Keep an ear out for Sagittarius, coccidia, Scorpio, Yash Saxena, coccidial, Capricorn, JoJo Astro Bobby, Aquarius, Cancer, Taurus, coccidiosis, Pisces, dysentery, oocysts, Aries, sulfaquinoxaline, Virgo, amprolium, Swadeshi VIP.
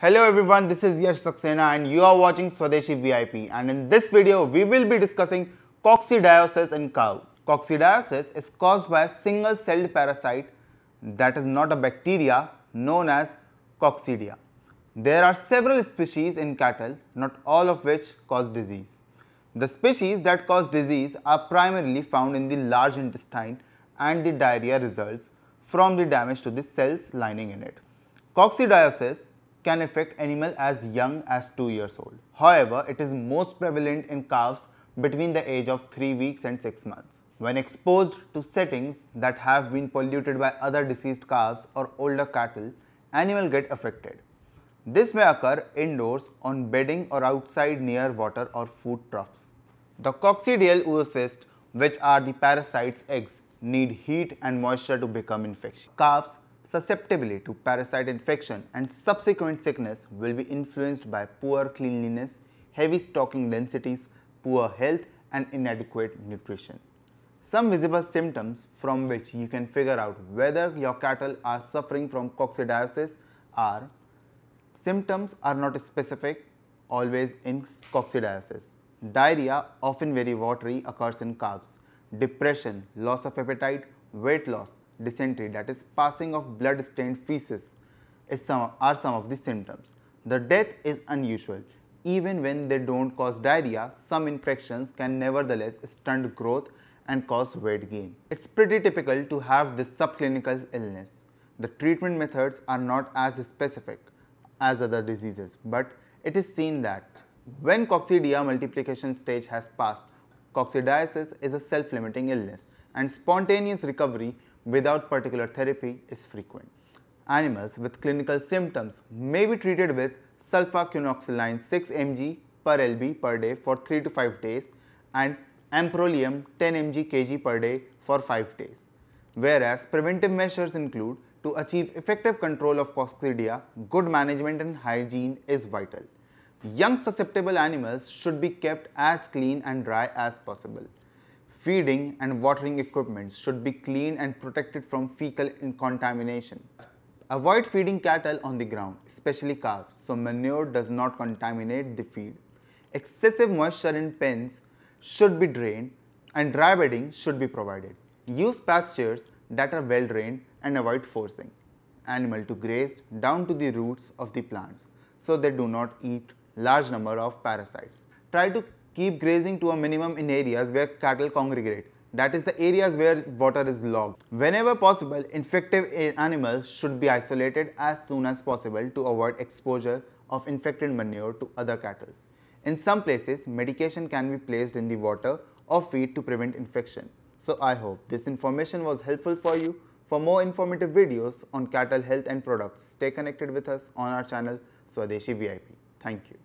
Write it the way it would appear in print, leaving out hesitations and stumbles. Hello everyone, this is Yash Saxena and you are watching Swadeshi VIP, and in this video we will be discussing coccidiosis in cows. Coccidiosis is caused by a single-celled parasite, that is not a bacteria, known as coccidia. There are several species in cattle, not all of which cause disease. The species that cause disease are primarily found in the large intestine, and the diarrhea results from the damage to the cells lining in it. Coccidiosis can affect animals as young as 2 years old. However, it is most prevalent in calves between the age of 3 weeks and 6 months. When exposed to settings that have been polluted by other deceased calves or older cattle, animals get affected. This may occur indoors, on bedding, or outside near water or food troughs. The coccidial oocysts, which are the parasite's eggs, need heat and moisture to become infectious. Calves susceptibility to parasite infection and subsequent sickness will be influenced by poor cleanliness, heavy stocking densities, poor health, and inadequate nutrition. Some visible symptoms from which you can figure out whether your cattle are suffering from coccidiosis are: symptoms are not specific, always in coccidiosis. Diarrhea, often very watery, occurs in calves. Depression, loss of appetite, weight loss, dysentery, that is passing of blood-stained feces, are some of the symptoms. The death is unusual. Even when they don't cause diarrhea, some infections can nevertheless stunt growth and cause weight gain. It's pretty typical to have this subclinical illness. The treatment methods are not as specific as other diseases, but it is seen that when coccidia multiplication stage has passed, coccidiosis is a self-limiting illness and spontaneous recovery without particular therapy is frequent. Animals with clinical symptoms may be treated with sulfaquinoxaline 6 mg per lb per day for 3 to 5 days and amprolium 10 mg kg per day for 5 days. Whereas preventive measures include, to achieve effective control of coccidia, good management and hygiene is vital. Young susceptible animals should be kept as clean and dry as possible. Feeding and watering equipment should be clean and protected from fecal contamination. Avoid feeding cattle on the ground, especially calves, so manure does not contaminate the feed. Excessive moisture in pens should be drained and dry bedding should be provided. Use pastures that are well drained and avoid forcing animals to graze down to the roots of the plants so they do not eat large number of parasites. Try to keep grazing to a minimum in areas where cattle congregate, that is the areas where water is logged. Whenever possible, infective animals should be isolated as soon as possible to avoid exposure of infected manure to other cattle. In some places, medication can be placed in the water or feed to prevent infection. So I hope this information was helpful for you. For more informative videos on cattle health and products, stay connected with us on our channel Swadeshi VIP. Thank you.